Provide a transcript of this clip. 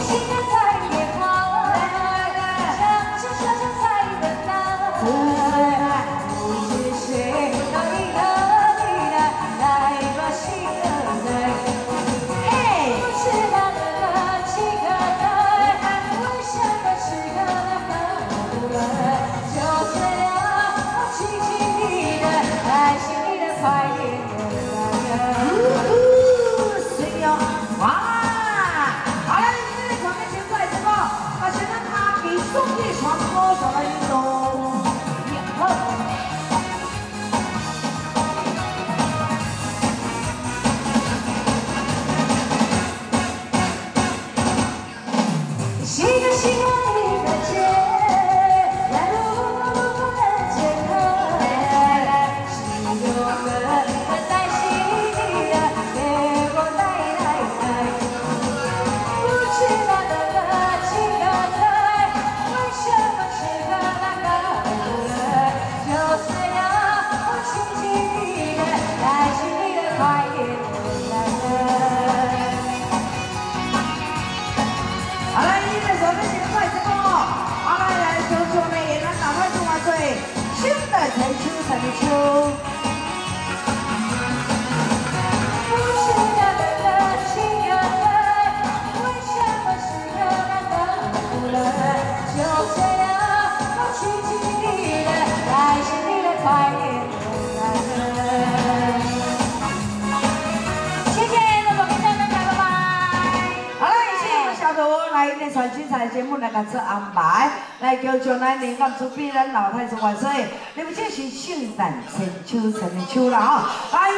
星的在远方，像是小小彩的灯。 节目来甲做安排，来叫将咱灵感主笔咱老太子万岁！你们这是圣诞千秋千秋啦吼！哎，